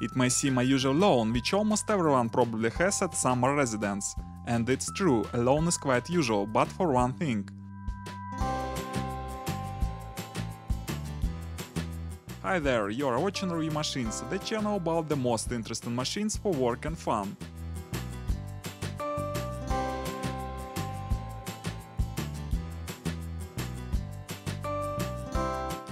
It may seem a usual loan, which almost everyone probably has at summer residence. And it's true, a loan is quite usual, but for one thing. Hi there, you are watching Review Machines, the channel about the most interesting machines for work and fun.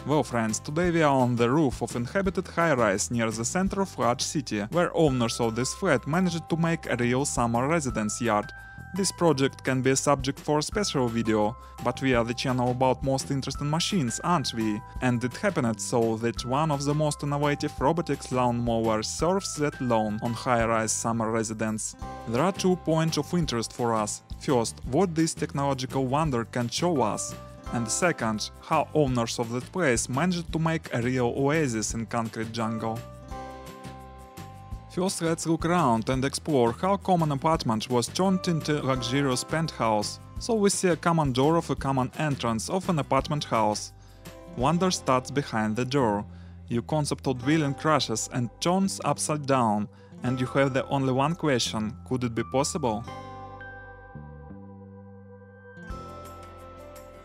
Well friends, today we are on the roof of inhabited high-rise near the center of large city, where owners of this flat managed to make a real summer residence yard. This project can be a subject for a special video, but we are the channel about most interesting machines, aren't we? And it happened so that one of the most innovative robotics lawnmowers serves that loan on high-rise summer residence. There are 2 points of interest for us. First, what this technological wonder can show us. And second, how owners of that place managed to make a real oasis in concrete jungle. First, let's look around and explore how a common apartment was turned into a luxurious penthouse. So we see a common door of a common entrance of an apartment house. Wonder starts behind the door. Your concept of dwelling crashes and turns upside down, and you have the only one question: could it be possible?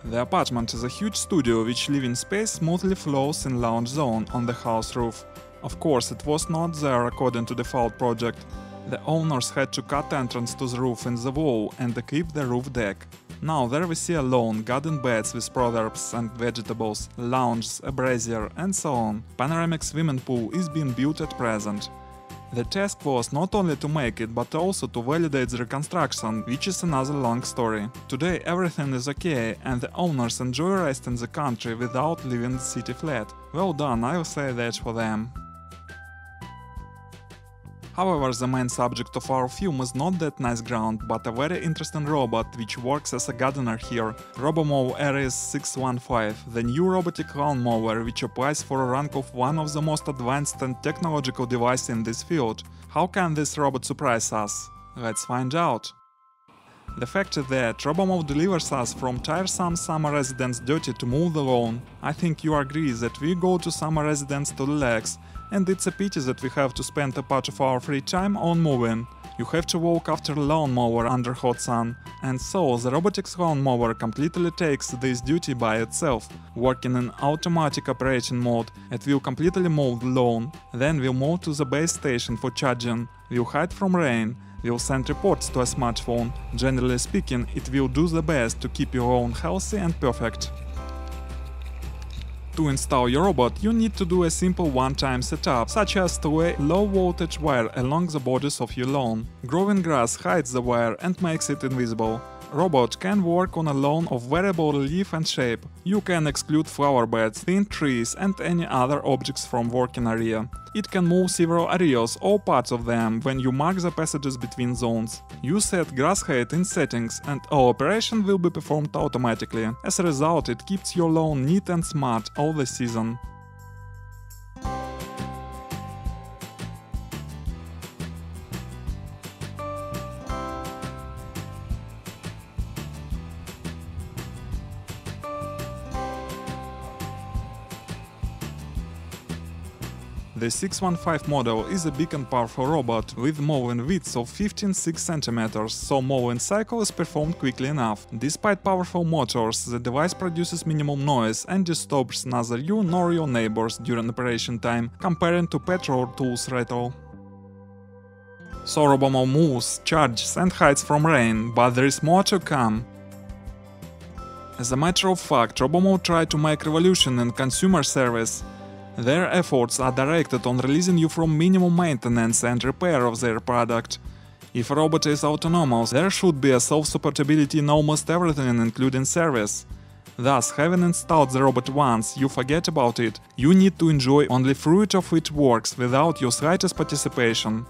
The apartment is a huge studio, which living space smoothly flows in lounge zone on the house roof. Of course, it was not there according to the default project. The owners had to cut entrance to the roof in the wall and equip the roof deck. Now there we see a lawn, garden beds with proverbs and vegetables, lounges, a brazier and so on. Panoramic swimming pool is being built at present. The task was not only to make it, but also to validate the reconstruction, which is another long story. Today everything is okay, and the owners enjoy rest in the country without leaving the city flat. Well done, I'll say that for them. However, the main subject of our film is not that nice ground, but a very interesting robot, which works as a gardener here. Robomow RS615, the new robotic lawnmower, which applies for a rank of one of the most advanced and technological devices in this field. How can this robot surprise us? Let's find out. The fact is that Robomow delivers us from tiresome summer residence dirty to mow the lawn. I think you agree that we go to summer residence to relax, and it's a pity that we have to spend a part of our free time on mowing. You have to walk after a lawnmower under hot sun. And so the robotics lawnmower completely takes this duty by itself. Working in automatic operation mode, it will completely mow the lawn. Then we'll move to the base station for charging. We'll hide from rain. We'll send reports to a smartphone. Generally speaking, it will do the best to keep your lawn healthy and perfect. To install your robot, you need to do a simple one-time setup, such as to lay low-voltage wire along the borders of your lawn. Growing grass hides the wire and makes it invisible. Robot can work on a lawn of variable relief and shape. You can exclude flower beds, thin trees and any other objects from working area. It can move several areas or parts of them when you mark the passages between zones. You set grass height in settings, and all operation will be performed automatically. As a result, it keeps your lawn neat and smart all the season. The 615 model is a big and powerful robot with mowing width of 15.6 cm, so mowing cycle is performed quickly enough. Despite powerful motors, the device produces minimum noise and disturbs neither you nor your neighbors during operation time, comparing to petrol tools rattle. So Robomow moves, charges and hides from rain, but there is more to come. As a matter of fact, Robomow tried to make revolution in consumer service. Their efforts are directed on releasing you from minimum maintenance and repair of their product. If a robot is autonomous, there should be a self-supportability in almost everything, including service. Thus, having installed the robot once, you forget about it. You need to enjoy only fruit of its works without your slightest participation.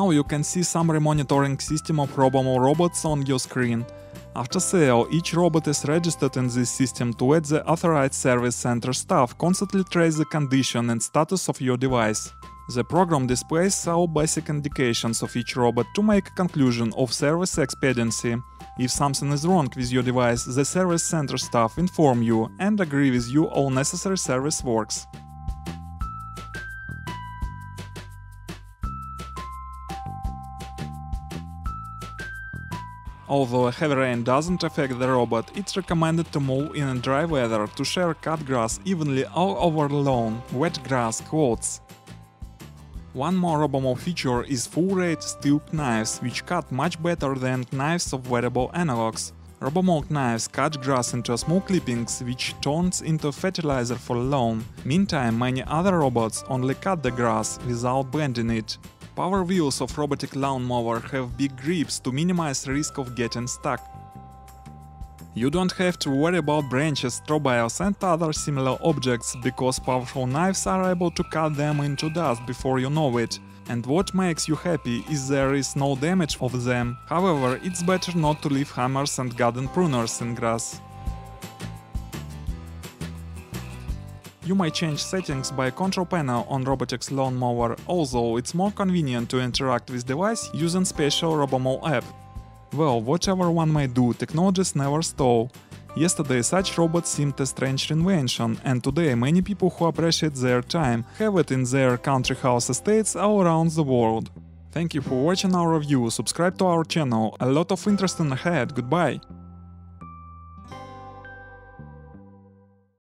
Now you can see summary monitoring system of Robomow robots on your screen. After sale, each robot is registered in this system to let the authorized service center staff constantly trace the condition and status of your device. The program displays some basic indications of each robot to make a conclusion of service expediency. If something is wrong with your device, the service center staff inform you and agree with you all necessary service works. Although heavy rain doesn't affect the robot, it's recommended to move in dry weather to share cut grass evenly all over the lawn, wet grass, clothes. One more Robomow feature is full-rate steel knives, which cut much better than knives of variable analogs. Robomow knives cut grass into small clippings, which turns into fertilizer for the lawn. Meantime, many other robots only cut the grass without bending it. Power wheels of robotic lawnmower have big grips to minimize risk of getting stuck. You don't have to worry about branches, straw bales and other similar objects, because powerful knives are able to cut them into dust before you know it. And what makes you happy is there is no damage of them. However, it's better not to leave hammers and garden pruners in grass. You may change settings by control panel on Robotic's lawnmower, although it's more convenient to interact with device using special Robomow app. Well, whatever one may do, technologies never stall. Yesterday such robots seemed a strange invention, and today many people who appreciate their time have it in their country house estates all around the world. Thank you for watching our review, subscribe to our channel, a lot of interesting ahead, goodbye!